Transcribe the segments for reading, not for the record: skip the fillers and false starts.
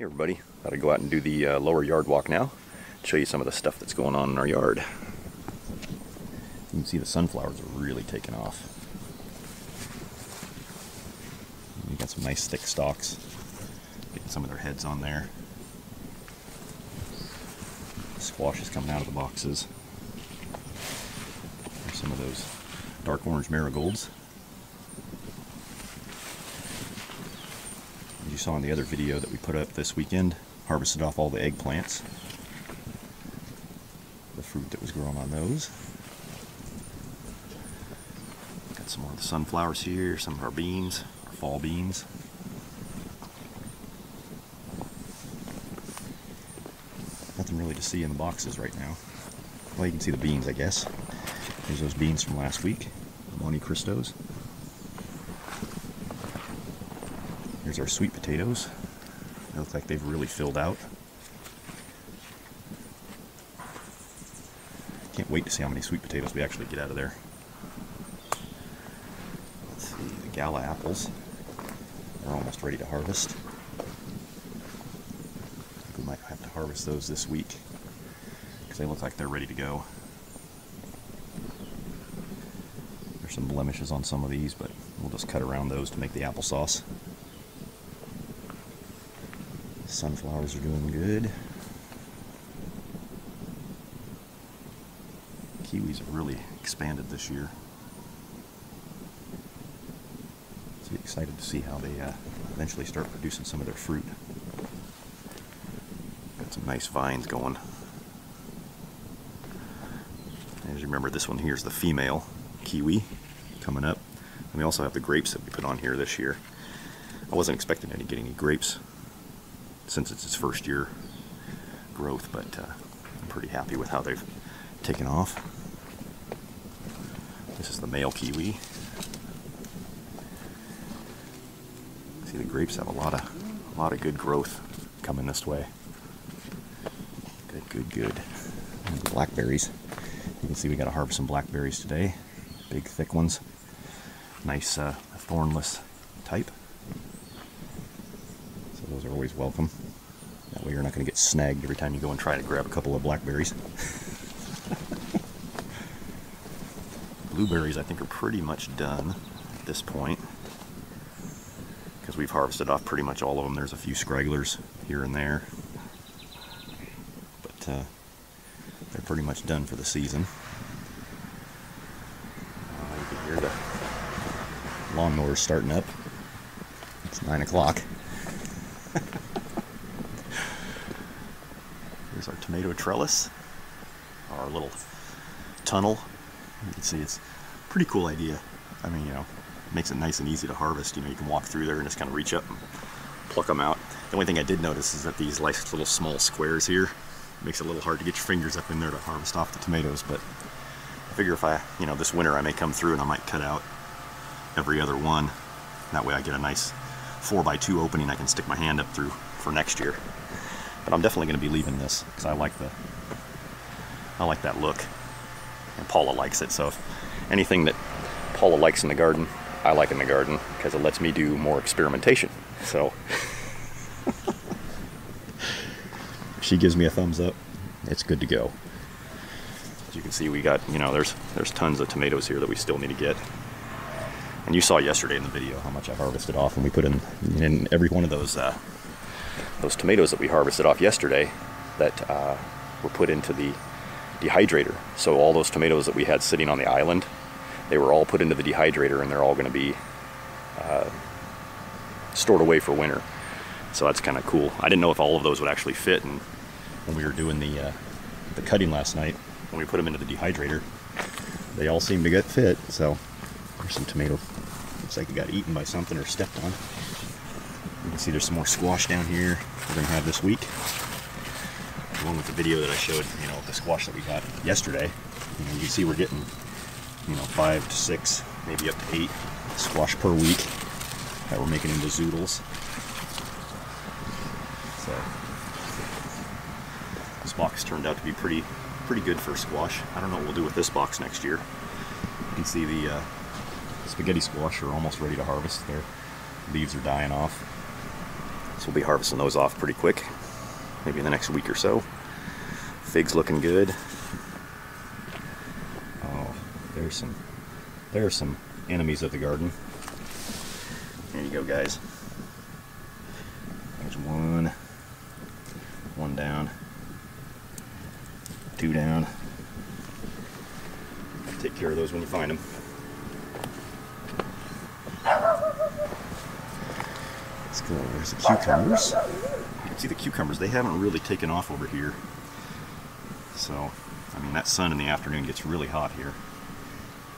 Hey everybody, gotta go out and do the lower yard walk now. Show you some of the stuff that's going on in our yard. You can see the sunflowers are really taking off. We got some nice thick stalks. Getting some of their heads on there. Squash is coming out of the boxes. There's some of those dark orange marigolds. As you saw in the other video that we put up this weekend, harvested off all the eggplants. The fruit that was growing on those. Got some more of the sunflowers here, some of our beans, our fall beans. Nothing really to see in the boxes right now. Well, you can see the beans, I guess. There's those beans from last week, Monte Cristos. Here's our sweet potatoes. They look like they've really filled out. Can't wait to see how many sweet potatoes we actually get out of there. Let's see, the Gala apples. They're almost ready to harvest. We might have to harvest those this week because they look like they're ready to go. There's some blemishes on some of these, but we'll just cut around those to make the applesauce. Sunflowers are doing good. Kiwis have really expanded this year. So excited to see how they eventually start producing some of their fruit. Got some nice vines going. As you remember, this one here is the female kiwi coming up. And we also have the grapes that we put on here this year. I wasn't expecting any grapes since it's its first year growth, but I'm pretty happy with how they've taken off. This is the male kiwi. See, the grapes have a lot of good growth coming this way. Good. And the blackberries. You can see we got to harvest some blackberries today. Big, thick ones. Nice thornless type. Those are always welcome. That way you're not going to get snagged every time you go and try to grab a couple of blackberries. Blueberries, I think, are pretty much done at this point because we've harvested off pretty much all of them. There's a few stragglers here and there, but they're pretty much done for the season. You can hear the lawnmower starting up. It's 9 o'clock. Here's our tomato trellis, our little tunnel. You can see it's a pretty cool idea. I mean, you know, it makes it nice and easy to harvest. You know, you can walk through there and just kind of reach up and pluck them out. The only thing I did notice is that these nice little small squares here, it makes it a little hard to get your fingers up in there to harvest off the tomatoes. But I figure if I, you know, this winter I may come through and I might cut out every other one. That way I get a nice 4x2 opening I can stick my hand up through for next year. But I'm definitely going to be leaving this because I like that look, and Paula likes it. So if anything that Paula likes in the garden, I like in the garden because it lets me do more experimentation. So if she gives me a thumbs up, it's good to go. As you can see, we got, you know, there's tons of tomatoes here that we still need to get. And you saw yesterday in the video how much I harvested off, and we put in every one of those tomatoes that we harvested off yesterday that were put into the dehydrator. So all those tomatoes that we had sitting on the island, they were all put into the dehydrator, and they're all going to be stored away for winter. So that's kind of cool. I didn't know if all of those would actually fit, and when we were doing the cutting last night, when we put them into the dehydrator, they all seemed to get fit. So there's some tomato. Looks like it got eaten by something or stepped on. You can see there's some more squash down here we're going to have this week. The one with the video that I showed, you know, the squash that we got yesterday. You know, you can see we're getting, you know, 5 to 6, maybe up to 8 squash per week that we're making into zoodles. So this box turned out to be pretty good for squash. I don't know what we'll do with this box next year. You can see the spaghetti squash are almost ready to harvest. Their leaves are dying off. So we'll be harvesting those off pretty quick, maybe in the next week or so. Fig's looking good. Oh, there's some enemies of the garden. There you go, guys. There's one down, two down. Take care of those when you find them. Let's go. There's the cucumbers. You can see the cucumbers. They haven't really taken off over here. So, I mean, that sun in the afternoon gets really hot here.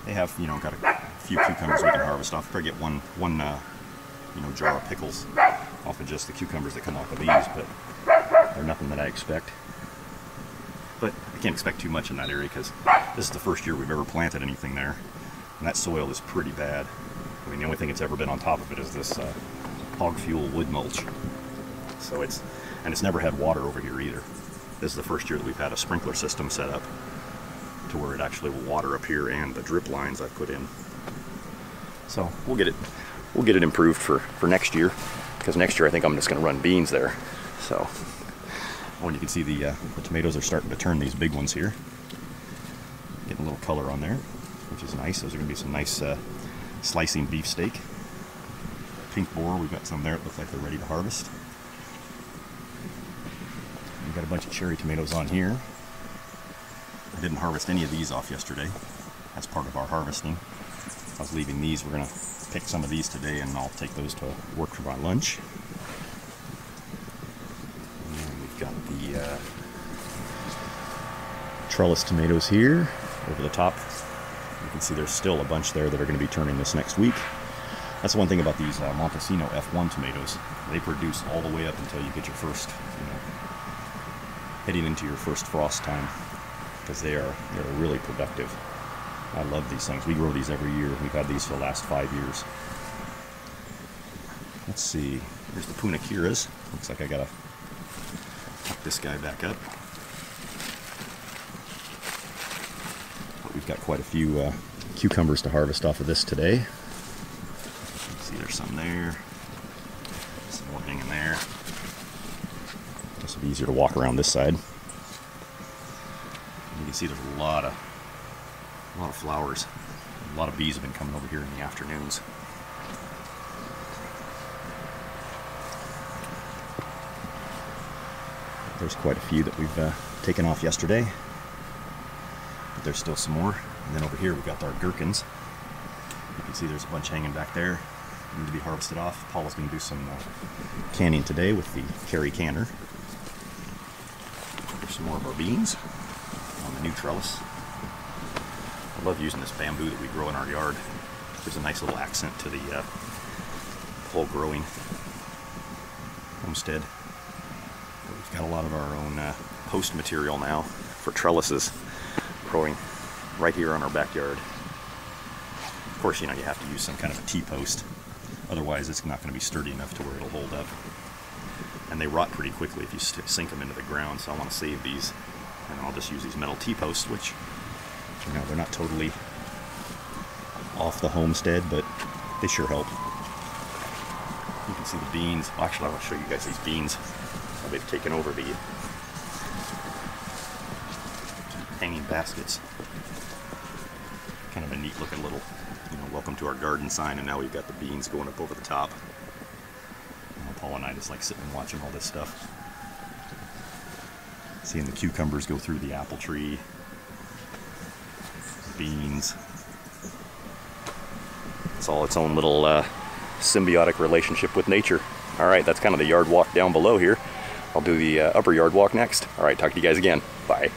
They have, you know, got a few cucumbers we can harvest off. Probably get one you know, jar of pickles off of just the cucumbers that come off the leaves, but they're nothing that I expect. But I can't expect too much in that area because this is the first year we've ever planted anything there, and that soil is pretty bad. I mean, the only thing that's ever been on top of it is this hog fuel wood mulch. So it's never had water over here either. This is the first year that we've had a sprinkler system set up to where it actually will water up here and the drip lines I've put in. So we'll get it improved for next year, because next year I think I'm just going to run beans there. So, oh, and you can see the tomatoes are starting to turn, these big ones here. Getting a little color on there, which is nice. Those are going to be some nice slicing beefsteak. Pink boar, we've got some there that look like they're ready to harvest. We've got a bunch of cherry tomatoes on here. I didn't harvest any of these off yesterday. That's part of our harvesting. I was leaving these. We're going to pick some of these today, and I'll take those to work for my lunch. And then we've got the trellis tomatoes here over the top. You can see there's still a bunch there that are going to be turning this next week. That's the one thing about these Montesino F1 tomatoes. They produce all the way up until you get your first, you know, heading into your first frost time, because they're really productive. I love these things. We grow these every year. We've had these for the last 5 years. Let's see. Here's the Punakiras. Looks like I gotta tuck this guy back up. But we've got quite a few cucumbers to harvest off of this today. See, there's some there. Some more hanging there. This will be easier to walk around this side. And you can see there's a lot of flowers. A lot of bees have been coming over here in the afternoons. There's quite a few that we've taken off yesterday, but there's still some more. And then over here we've got our gherkins. You can see there's a bunch hanging back there. They need to be harvested off. Paula's going to do some canning today with the Carry canner. There's some more of our beans on the new trellis. I love using this bamboo that we grow in our yard. There's a nice little accent to the whole growing homestead. But we've got a lot of our own post material now for trellises growing right here on our backyard. Of course, you know, you have to use some kind of a T-post. Otherwise, it's not going to be sturdy enough to where it'll hold up. And they rot pretty quickly if you sink them into the ground, so I want to save these. And I'll just use these metal T-posts, which, you know, they're not totally off the homestead, but they sure help. You can see the beans. Well, actually, I want to show you guys these beans. How they've taken over the hanging baskets. Kind of a neat looking little, you know, welcome to our garden sign, and now we've got the beans going up over the top. You know, Paul and I just like sitting and watching all this stuff. Seeing the cucumbers go through the apple tree. Beans. It's all its own little symbiotic relationship with nature. All right, that's kind of the yard walk down below here. I'll do the upper yard walk next. All right, talk to you guys again. Bye.